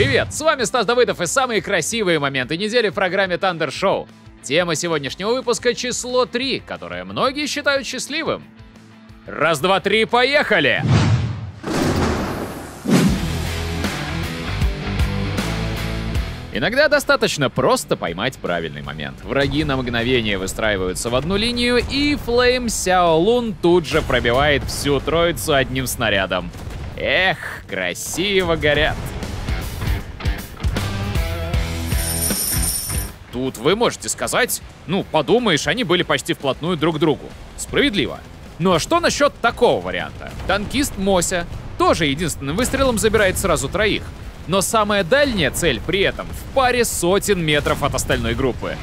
Привет, с вами Стас Давыдов и самые красивые моменты недели в программе Тандер Шоу. Тема сегодняшнего выпуска — число 3, которое многие считают счастливым. Раз, два, три, поехали! Иногда достаточно просто поймать правильный момент. Враги на мгновение выстраиваются в одну линию, и флейм Сяолун тут же пробивает всю троицу одним снарядом. Эх, красиво горят. Тут вы можете сказать: ну, подумаешь, они были почти вплотную друг к другу. Справедливо. Ну а что насчет такого варианта? Танкист Мося тоже единственным выстрелом забирает сразу троих. Но самая дальняя цель при этом в паре сотен метров от остальной группы.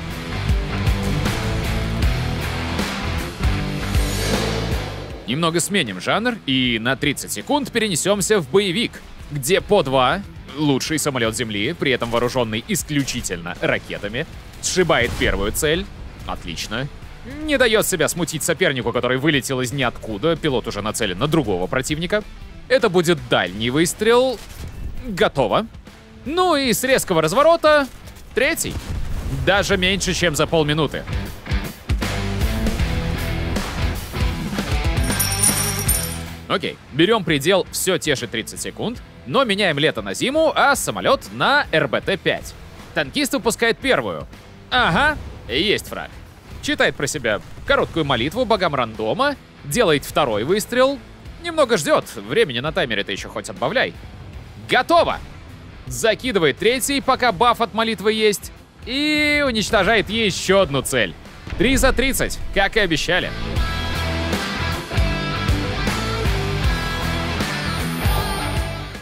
Немного сменим жанр и на 30 секунд перенесемся в боевик, где По-2, лучший самолет Земли, при этом вооруженный исключительно ракетами, сшибает первую цель. Отлично. Не дает себя смутить сопернику, который вылетел из ниоткуда. Пилот уже нацелен на другого противника. Это будет дальний выстрел. Готово. Ну и с резкого разворота третий. Даже меньше, чем за полминуты. Окей, берем предел все те же 30 секунд, но меняем лето на зиму, а самолет на РБТ-5. Танкист выпускает первую. Ага, есть враг. Читает про себя короткую молитву богам рандома, делает второй выстрел. Немного ждет, времени на таймере-то еще хоть отбавляй. Готово! Закидывает третий, пока баф от молитвы есть. И уничтожает еще одну цель. 3 за 30, как и обещали.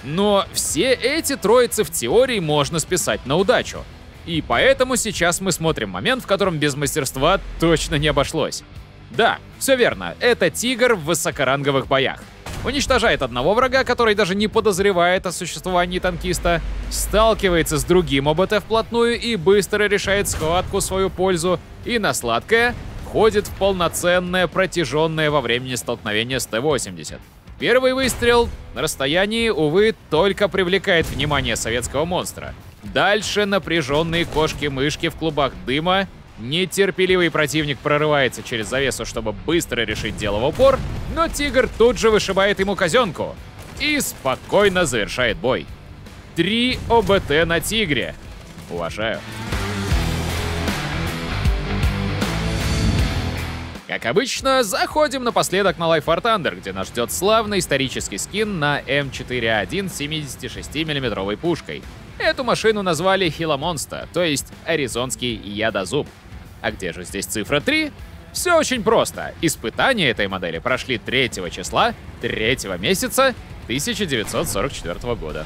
Но все эти троицы в теории можно списать на удачу. И поэтому сейчас мы смотрим момент, в котором без мастерства точно не обошлось. Да, все верно, это Тигр в высокоранговых боях. Уничтожает одного врага, который даже не подозревает о существовании танкиста, сталкивается с другим ОБТ вплотную и быстро решает схватку в свою пользу, и на сладкое входит в полноценное протяженное во времени столкновение с Т-80. Первый выстрел на расстоянии, увы, только привлекает внимание советского монстра. Дальше напряженные кошки-мышки в клубах дыма. Нетерпеливый противник прорывается через завесу, чтобы быстро решить дело в упор, но Тигр тут же вышибает ему казенку и спокойно завершает бой. 3 ОБТ на Тигре. Уважаю. Как обычно, заходим напоследок на War Thunder, где нас ждет славный исторический скин на М4А1 с 76-мм пушкой. Эту машину назвали Хиломонста, то есть аризонский ядозуб. А где же здесь цифра 3? Все очень просто. Испытания этой модели прошли 3 числа 3 месяца 1944 года.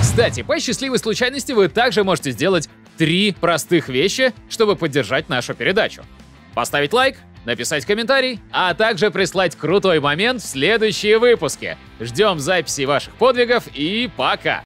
Кстати, по счастливой случайности вы также можете сделать 3 простых вещи, чтобы поддержать нашу передачу. Поставить лайк, написать комментарий, а также прислать крутой момент в следующие выпуски. Ждем записей ваших подвигов и пока!